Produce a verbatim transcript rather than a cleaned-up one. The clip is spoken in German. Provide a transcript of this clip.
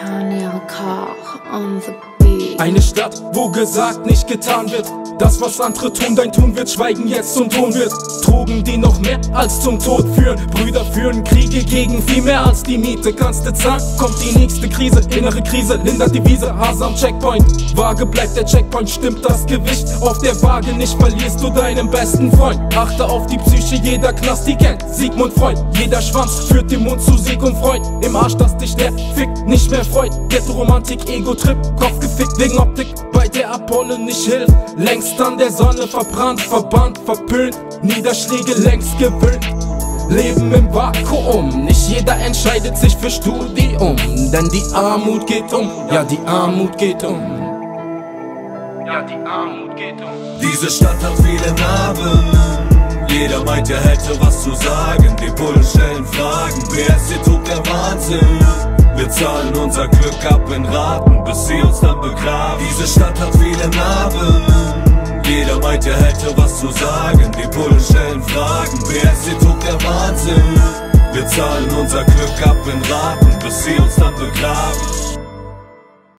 Daniel Koch on the beat. Eine Stadt, wo gesagt, nicht getan wird. Das, was andere tun, dein Tun wird schweigen jetzt zum Ton wird. Drogen, die noch mehr als zum Tod führen. Brüder führen Kriege gegen viel mehr als die Miete. Kannst du sagen, kommt die nächste Krise. Innere Krise, lindert die Wiese, Hase am Checkpoint. Waage bleibt der Checkpoint, stimmt das Gewicht auf der Waage nicht, verlierst du deinen besten Freund. Achte auf die Psyche, jeder Knast, die kennt Sigmund Freud. Jeder Schwanz führt den Mund zu Sieg und Freud. Im Arsch, dass dich der Fick nicht mehr freut. Ghetto-Romantik, Ego-Trip, Kopf gefickt wegen Optik, bei der Apollo nicht hilft. Längst an der Sonne verbrannt, verbannt, verpönt, Niederschläge längst gewöhnt. Leben im Vakuum, nicht jeder entscheidet sich für Studium, denn die Armut geht um, ja die Armut geht um. Ja, die Armut geht um. Diese Stadt hat viele Narben, jeder meint, er hätte was zu sagen. Die Bullen stellen Fragen, wer ist hier, tut der Wahnsinn. Wir zahlen unser Glück ab in Raten, bis sie uns dann begraben. Diese Stadt hat viele Narben, jeder meint, er hätte was zu sagen. Die Bullen stellen Fragen, wer ist hier, tut der Wahnsinn. Wir zahlen unser Glück ab in Raten, bis sie uns dann begraben.